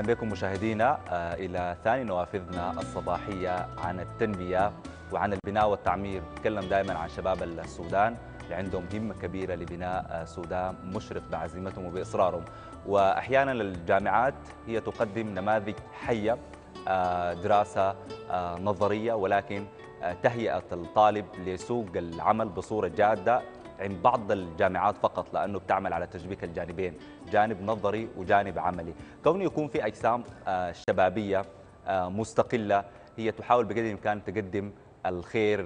أهلا بكم مشاهدينا إلى ثاني نوافذنا الصباحية عن التنمية وعن البناء والتعمير. نتكلم دائما عن شباب السودان اللي عندهم همة كبيرة لبناء سودان مشرق بعزيمتهم وبإصرارهم، وأحيانا الجامعات هي تقدم نماذج حية، دراسة نظرية ولكن تهيئة الطالب لسوق العمل بصورة جادة عند بعض الجامعات فقط، لأنه بتعمل على تشبيك الجانبين، جانب نظري وجانب عملي. كون يكون في أجسام شبابية مستقلة هي تحاول بقدر الإمكان تقدم الخير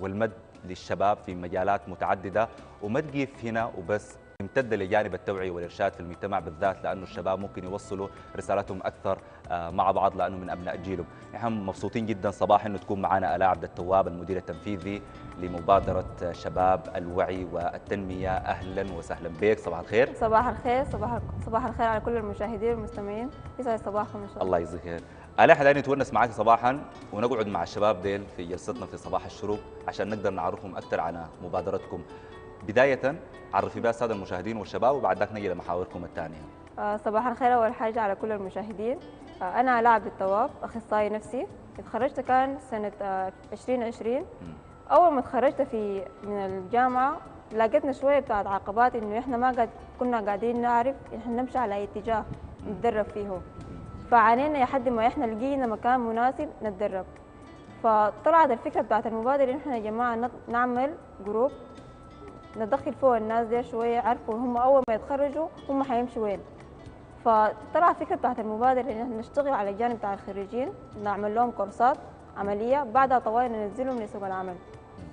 والمد للشباب في مجالات متعددة وما تقيف هنا وبس، ممتدة لجانب التوعية والإرشاد في المجتمع بالذات، لأنه الشباب ممكن يوصلوا رسالتهم أكثر مع بعض لأنه من أبناء جيلهم. نحن مبسوطين جدا صباح أنه تكون معنا الاء عبد التواب المدير التنفيذي لمبادرة شباب الوعي والتنمية. أهلا وسهلا بك، صباح الخير. صباح الخير، صباح الخير على كل المشاهدين والمستمعين، يسعد صباحكم إن شاء الله. الله يجزيك خير. الاء حلاني نتونس معك صباحا ونقعد مع الشباب ديل في جلستنا في صباح الشروق عشان نقدر نعرفهم أكثر على مبادرتكم. بداية عرفي بها الساده المشاهدين والشباب وبعد ذاك نجي لمحاوركم الثانيه. صباح الخير. اول حاجه على كل المشاهدين، انا الاء عبد التواب اخصائي نفسي، اتخرجت كان سنه 2020. اول ما اتخرجت من الجامعه لقيتنا شويه بتاعت عقبات، انه احنا ما كنا قاعدين نعرف احنا نمشي على اي اتجاه نتدرب فيه، فعانينا لحد ما احنا لقينا مكان مناسب نتدرب. فطلعت الفكره بتاعت المبادره ان احنا يا جماعه نعمل جروب ندخل فوق الناس دي شويه عرفوا هم اول ما يتخرجوا هم حيمشوا وين. فطلع فكره بتاعت المبادره ان نشتغل على الجانب بتاع الخريجين، نعمل لهم كورسات عمليه، بعدها طوالي ننزلهم لسوق العمل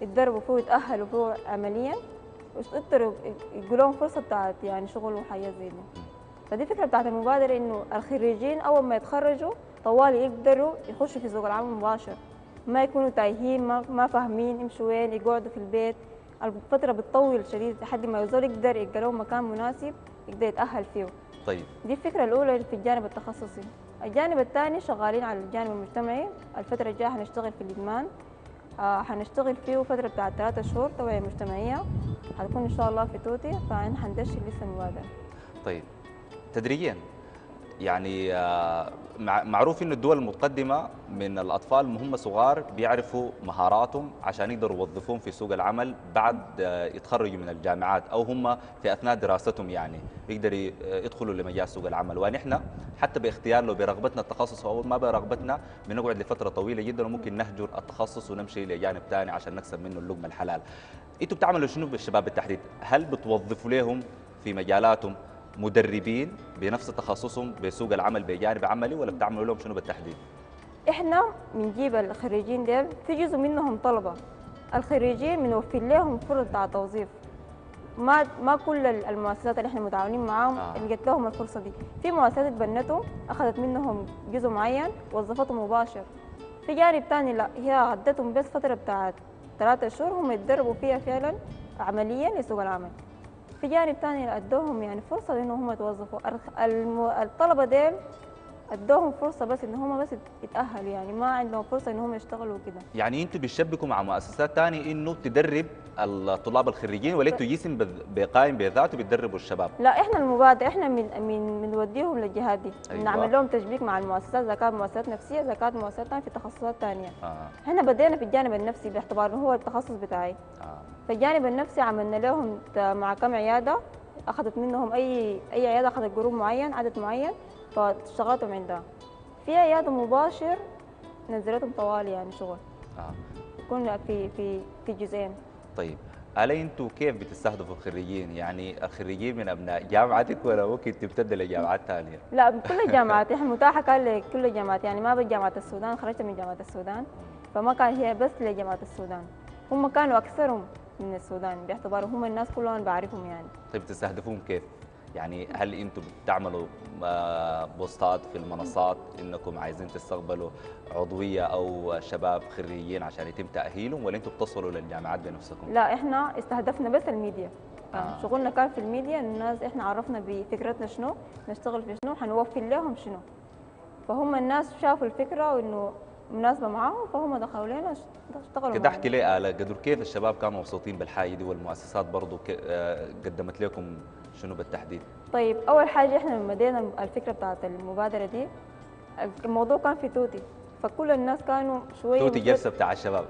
يتدربوا فيه ويتاهلوا فيه عمليا ويقدروا يقولوا لهم فرصه بتاعت يعني شغل وحاجات زي دي. فدي فكره بتاعت المبادره انه الخريجين اول ما يتخرجوا طوالي يقدروا يخشوا في سوق العمل مباشر، ما يكونوا تايهين ما فاهمين يمشوا وين، يقعدوا في البيت. الفترة بتطول شديد لحد ما يوصل يقدر يلقى له مكان مناسب يقدر يتأهل فيه. طيب دي الفكرة الأولى في الجانب التخصصي. الجانب الثاني شغالين على الجانب المجتمعي، الفترة الجاية حنشتغل في الإدمان، حنشتغل فيه فترة بتاعت 3 شهور توعية مجتمعية، حتكون إن شاء الله في توتي، فحندشر لسه المبادرة. طيب تدريجيا يعني معروف إن الدول المتقدمة من الأطفال هم صغار بيعرفوا مهاراتهم عشان يقدروا يوظفوهم في سوق العمل بعد يتخرجوا من الجامعات أو هم في أثناء دراستهم، يعني يقدروا يدخلوا لمجال سوق العمل. ونحن حتى باختيارنا وبرغبتنا التخصص أو ما برغبتنا بنقعد لفترة طويلة جدا وممكن نهجر التخصص ونمشي لجانب ثاني عشان نكسب منه اللقمة الحلال. أنتوا بتعملوا شنو بالشباب بالتحديد؟ هل بتوظفوا لهم في مجالاتهم مدربين بنفس تخصصهم بسوق العمل بجانب عملي، ولا بتعملوا لهم شنو بالتحديد؟ احنا بنجيب الخريجين ديل، في جزء منهم طلبه، الخريجين بنوفر لهم فرص بتاع توظيف، ما كل المؤسسات اللي احنا متعاونين معاهم لقت لهم الفرصه دي. في مؤسسات بنتهم اخذت منهم جزء معين وظفتهم مباشر، في جانب ثاني لا، هي عدتهم بس فتره بتاعت 3 شهور هم يتدربوا فيها فعلا عمليا لسوق العمل. في جانب ثاني ادوهم يعني فرصه ان هم يتوظفوا، الطلبه ديل ادوهم فرصه بس ان هم بس يتاهلوا، يعني ما عندهم فرصه ان هم يشتغلوا كده. يعني انتوا بتشبكوا مع مؤسسات ثانيه انه تدرب الطلاب الخريجين، ولا انتوا جسم قائم بذاته بتدربوا الشباب؟ لا احنا المبادره احنا من بنوديهم للجهات دي. أيوة. نعمل لهم تشبيك مع المؤسسات، اذا كانت مؤسسات نفسيه اذا كانت مؤسسات ثانيه في تخصصات ثانيه. احنا بدينا في الجانب النفسي باعتبار انه هو التخصص بتاعي. في الجانب النفسي عملنا لهم مع كم عياده، اخذت منهم اي عياده اخذت جروب معين عدد معين فاشتغلتهم عندها. في عياده مباشر نزلتهم طوالي يعني شغل. كنا في جزئين. طيب علي انتوا كيف بتستهدفوا الخريجين؟ يعني الخريجين من ابناء جامعتك ولا ممكن تبتدي لجامعات ثانيه؟ لا كل الجامعات احنا متاحه كان لكل الجامعات، يعني ما بس جامعه السودان، خرجت من جامعه السودان فما كان هي بس لجامعه السودان، هم كانوا اكثرهم من السودان باعتبارهم هم الناس كلهم بعرفهم يعني. طيب تستهدفوهم كيف؟ يعني هل انتم بتعملوا بوستات في المنصات انكم عايزين تستقبلوا عضويه او شباب خريجين عشان يتم تاهيلهم، ولا انتم بتصلوا للجامعات بنفسكم؟ لا احنا استهدفنا بس الميديا. شغلنا كان في الميديا، الناس احنا عرفنا بفكرتنا شنو نشتغل في شنو حنوفر لهم شنو، فهم الناس شافوا الفكره وانه مناسبه معاهم فهم دخلوا لنا اشتغلوا كده. احكي لي على قدر كيف الشباب كانوا مبسوطين بالحاجه دي والمؤسسات برضه قدمت لكم شنو بالتحديد؟ طيب أول حاجة إحنا لما بدينا الفكرة بتاعت المبادرة دي الموضوع كان في توتي، فكل الناس كانوا شوية توتي جلسة بتاع الشباب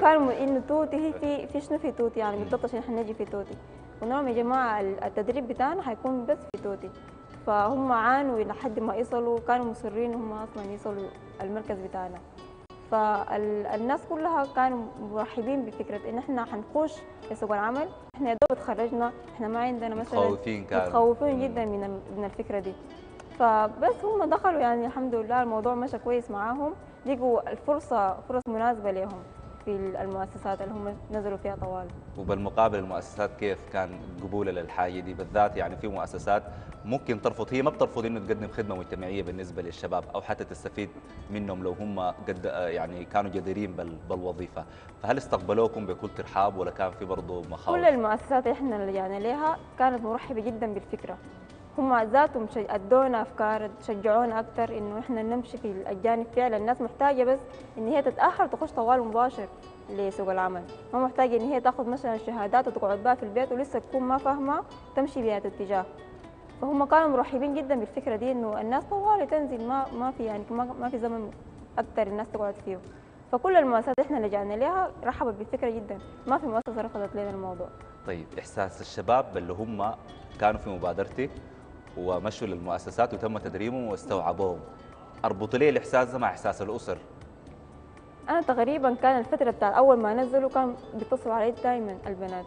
كانوا إنه توتي هي في شنو في توتي يعني بنتلطش إن إحنا نجي في توتي، ونعم يا جماعة التدريب بتاعنا هيكون بس في توتي، فهم عانوا لحد ما يصلوا، كانوا مصرين هم أصلا يصلوا المركز بتاعنا. فالناس كلها كانوا مرحبين بفكره ان احنا هنخش لسوق العمل، احنا يا دوب اتخرجنا، احنا ما عندنا مثلا متخوفين جدا من الفكره دي. فبس هم دخلوا يعني الحمد لله الموضوع مشى كويس معاهم، لقوا الفرصه فرص مناسبه لهم في المؤسسات اللي هم نزلوا فيها طوال. وبالمقابل المؤسسات كيف كان قبولها للحاجه دي بالذات؟ يعني في مؤسسات ممكن ترفض، هي ما بترفض انه تقدم خدمه مجتمعيه بالنسبه للشباب او حتى تستفيد منهم لو هم قد يعني كانوا جديرين بالوظيفه، فهل استقبلوكم بكل ترحاب ولا كان في برضه مخاوف؟ كل المؤسسات احنا اللي رجعنا لها كانت مرحبه جدا بالفكره، هم ذاتهم ادونا افكار، شجعونا اكثر انه احنا نمشي في الجانب. فعلا الناس محتاجه بس ان هي تتاخر تخش طوال مباشر لسوق العمل، ما محتاجه ان هي تاخذ مثلا شهادات وتقعد بها في البيت ولسه تكون ما فاهمه تمشي بها الاتجاه. فهم كانوا مرحبين جدا بالفكره دي انه الناس طوال تنزل ما في يعني ما في زمن اكثر الناس تقعد فيه. فكل المؤسسات احنا لجأنا لها رحبت بالفكره جدا، ما في مؤسسه رفضت لنا الموضوع. طيب احساس الشباب اللي هم كانوا في مبادرتك ومشوا للمؤسسات وتم تدريبهم واستوعبوهم، اربط لي الاحساس ده مع احساس الاسر؟ انا تقريبا كان الفتره بتاع اول ما نزلوا كان بيتصلوا علي دائما البنات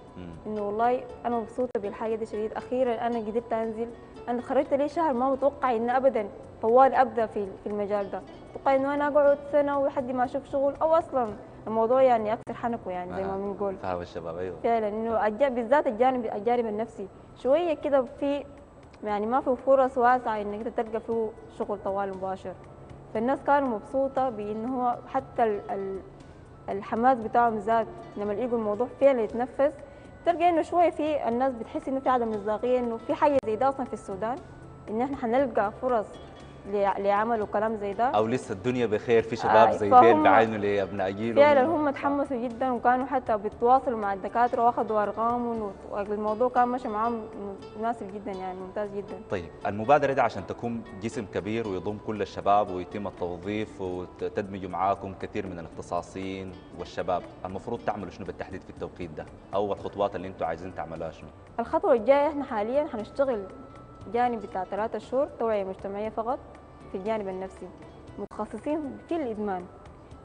انه والله انا مبسوطه بالحاجه دي شديد، اخيرا انا قدرت انزل، انا خرجت لي شهر ما متوقع ان ابدا طوال ابدا في المجال ده، متوقع انه انا اقعد سنه ولحد ما اشوف شغل او اصلا الموضوع يعني اكثر حنكه يعني زي ما بنقول. فاهم الشباب؟ ايوه فعلا انه بالذات الجانب النفسي شويه كده في يعني ما في فرص واسعه انك تلقى فيه شغل طوال مباشر، فالناس كانوا مبسوطه بان هو حتى الحماس بتاعهم زاد لما لقوا الموضوع فعلا يتنفس. تلقى انه شويه في الناس بتحس انه في عدم مصداقيه انه في حاجه زي ده اصلا في السودان، ان احنا هنلقى فرص لعمل وكلام زي ده او لسه الدنيا بخير في شباب زي ديل بعينه لابناء جيلهم. فعلا هم تحمسوا جدا وكانوا حتى بيتواصلوا مع الدكاتره واخذوا ارقامهم، والموضوع كان ماشي معاهم مناسب جدا يعني ممتاز جدا. طيب المبادره دي عشان تكون جسم كبير ويضم كل الشباب ويتم التوظيف وتدمجوا معاكم كثير من الاختصاصيين والشباب، المفروض تعملوا شنو بالتحديد في التوقيت ده؟ اول خطوات اللي انتم عايزين تعملوها شنو؟ الخطوه الجايه احنا حاليا هنشتغل جانب بتاع 3 شهور توعية مجتمعية فقط في الجانب النفسي، متخصصين في الإدمان،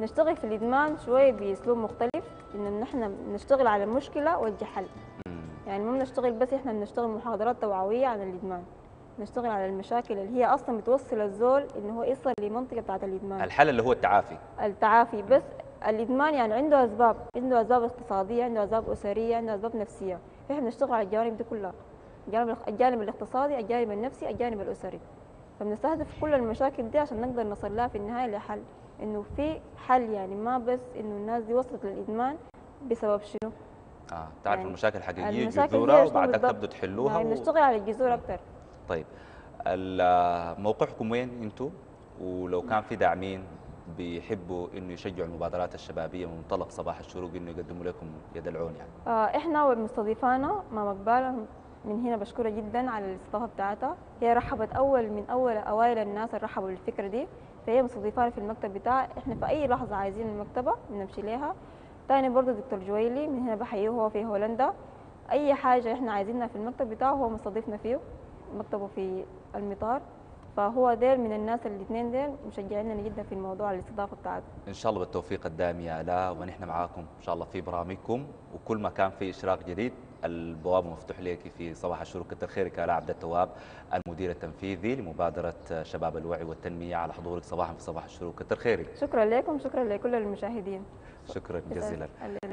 نشتغل في الإدمان شوية بأسلوب مختلف إن إحنا نشتغل على المشكلة وجه حل، يعني ما بنشتغل بس إحنا بنشتغل محاضرات توعوية عن الإدمان، نشتغل على المشاكل اللي هي أصلا بتوصل الزول إن هو يصل لمنطقة بتاعت الإدمان. الحل اللي هو التعافي. التعافي بس الإدمان يعني عنده أسباب، عنده أسباب اقتصادية، عنده أسباب أسرية، عنده أسباب نفسية، إحنا بنشتغل على الجوانب دي كلها. الجانب الاقتصادي، الجانب النفسي، الجانب الاسري. فبنستهدف كل المشاكل دي عشان نقدر نصل لها في النهايه لحل، انه في حل يعني ما بس انه الناس دي وصلت للادمان بسبب شنو؟ تعرف يعني المشاكل الحقيقيه جذورها وبعدك تبدوا تحلوها يعني نشتغل على الجذور اكثر. طيب موقعكم وين انتم؟ ولو كان في داعمين بيحبوا انه يشجعوا المبادرات الشبابيه من منطلق صباح الشروق انه يقدموا لكم يدلعون يعني. احنا والمستضيفانا ماما قباله من هنا بشكرها جدا على الاستضافه بتاعتها، هي رحبت من اوائل الناس اللي رحبوا بالفكره دي، فهي مستضيفانا في المكتب بتاعها، احنا في اي لحظه عايزين المكتبه بنمشي ليها. ثاني برضه دكتور جويلي من هنا بحييه، هو في هولندا، اي حاجه احنا عايزينها في المكتب بتاعه هو مستضيفنا فيه، مكتبه في المطار، فهو ديل من الناس الاثنين ديل مشجعيننا جدا في الموضوع على الاستضافه بتاعته. ان شاء الله بالتوفيق الدائم يا الاء، ونحن معاكم ان شاء الله في برامجكم، وكل ما كان في اشراق جديد البوابه مفتوح لك في صباح الشروق. كتر خيرك يا الاء عبد التواب، المدير التنفيذي لمبادره شباب الوعي والتنميه، على حضورك صباحا في صباح الشروق، كتر خيرك. شكرا لكم، شكرا لكل المشاهدين، شكرا جزيلا.